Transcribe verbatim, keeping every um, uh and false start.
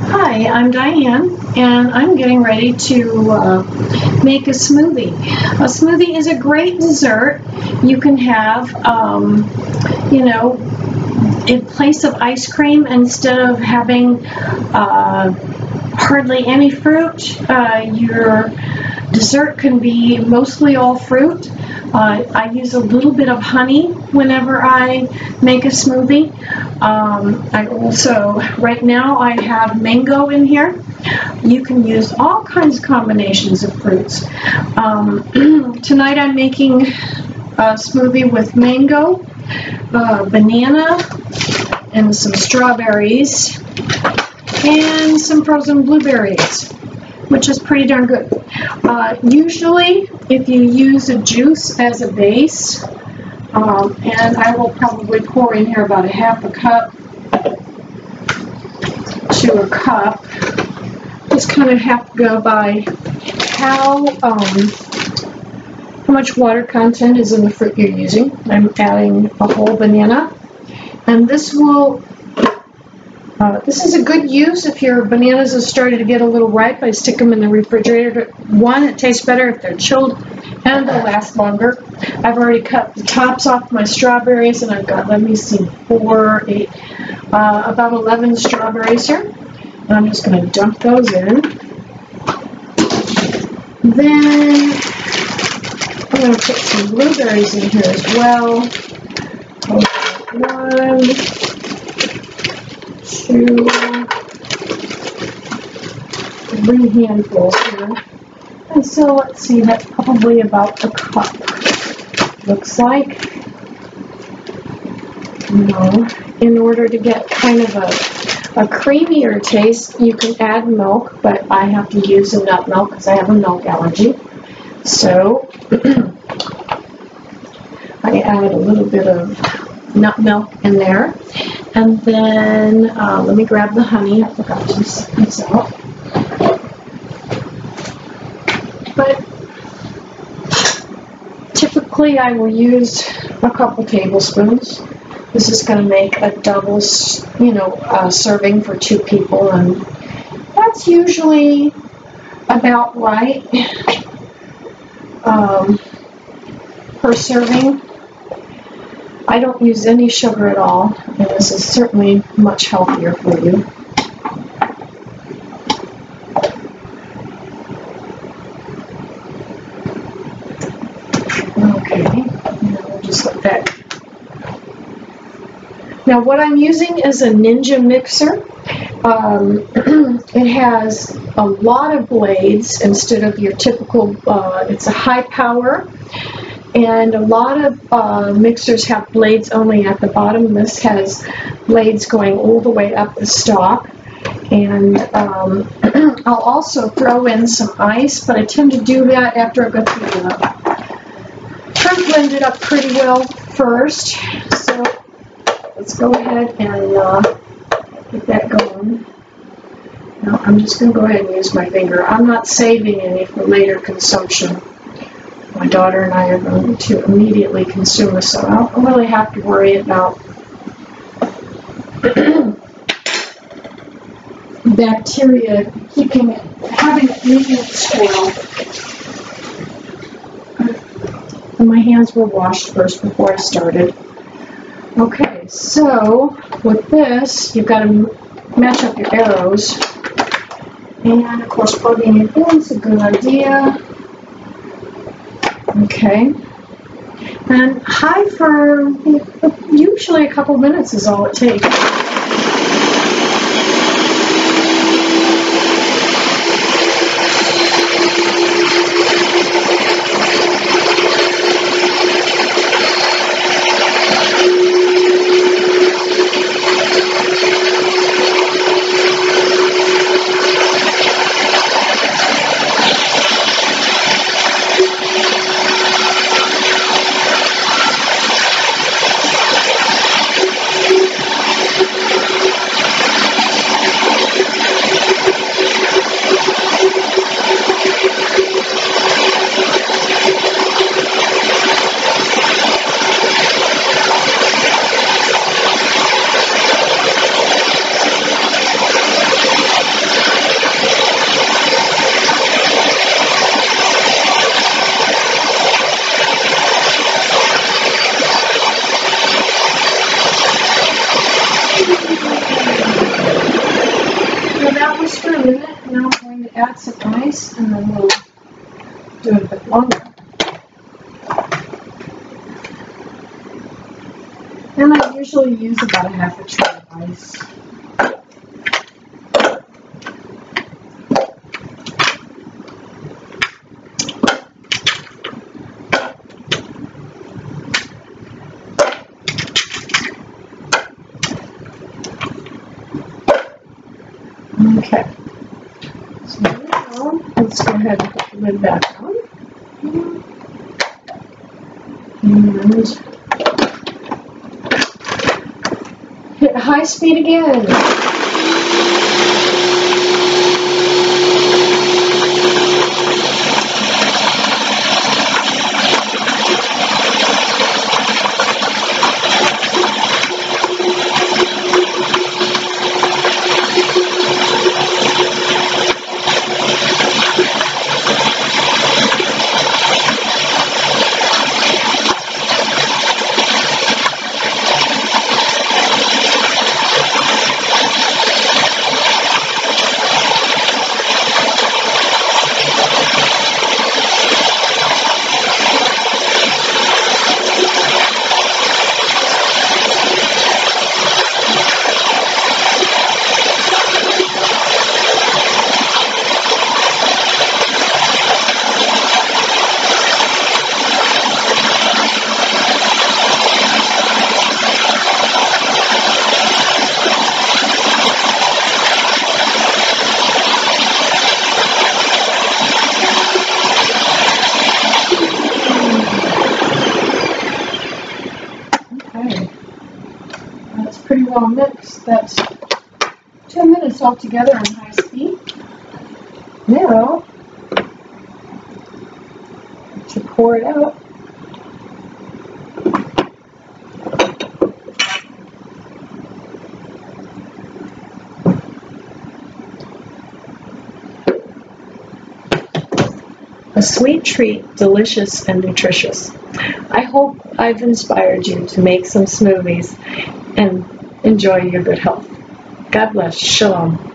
Hi, I'm Diane, and I'm getting ready to uh, make a smoothie. A smoothie is a great dessert. You can have, um, you know, in place of ice cream, instead of having uh, hardly any fruit, uh, your dessert can be mostly all fruit. Uh, I use a little bit of honey whenever I make a smoothie. Um, I also, right now I have mango in here. You can use all kinds of combinations of fruits. Um, tonight I'm making a smoothie with mango, uh, banana, and some strawberries, and some frozen blueberries, which is pretty darn good. Uh, usually, if you use a juice as a base, um, and I will probably pour in here about a half a cup to a cup. Just kind of have to go by how um, how much water content is in the fruit you're using. I'm adding a whole banana, and this will. Uh, this is a good use if your bananas have started to get a little ripe. I stick them in the refrigerator. One, it tastes better if they're chilled, and they'll last longer. I've already cut the tops off my strawberries, and I've got, let me see, four, eight, uh, about eleven strawberries here. And I'm just going to dump those in. Then I'm going to put some blueberries in here as well. One. Two, three handfuls here. And so let's see, that's probably about a cup. Looks like. You know, in order to get kind of a, a creamier taste, you can add milk, but I have to use a nut milk because I have a milk allergy. So I added a little bit of nut milk in there. And then, uh, let me grab the honey. I forgot to set this out. But typically I will use a couple tablespoons. This is going to make a double, you know, uh, serving for two people. And that's usually about right um, per serving. I don't use any sugar at all, and this is certainly much healthier for you. Okay, now we'll just let that. Now what I'm using is a Ninja mixer. Um, it has a lot of blades instead of your typical, uh, it's a high power. And a lot of uh, mixers have blades only at the bottom. This has blades going all the way up the stalk. And um, I'll also throw in some ice, but I tend to do that after I go through the uh, try to blend it up pretty well first. So let's go ahead and uh, get that going. Now I'm just going to go ahead and use my finger. I'm not saving any for later consumption. My daughter and I are going to immediately consume this, so I don't really have to worry about bacteria keeping it, having it leaving it spoil. And my hands were washed first before I started. Okay, so with this, you've got to match up your arrows. And of course, plugging it in is a good idea. Okay, and high for usually a couple minutes is all it takes. a minute, and I'm going to add some ice, and then we'll do it a bit longer. And I usually use about a half a tray of ice. Okay, so now let's go ahead and put the lid back on, and hit high speed again. Pretty well mixed. That's two minutes altogether on high speed. Now, to pour it out, a sweet treat, delicious and nutritious. I hope I've inspired you to make some smoothies and enjoy your good health. God bless. Shalom.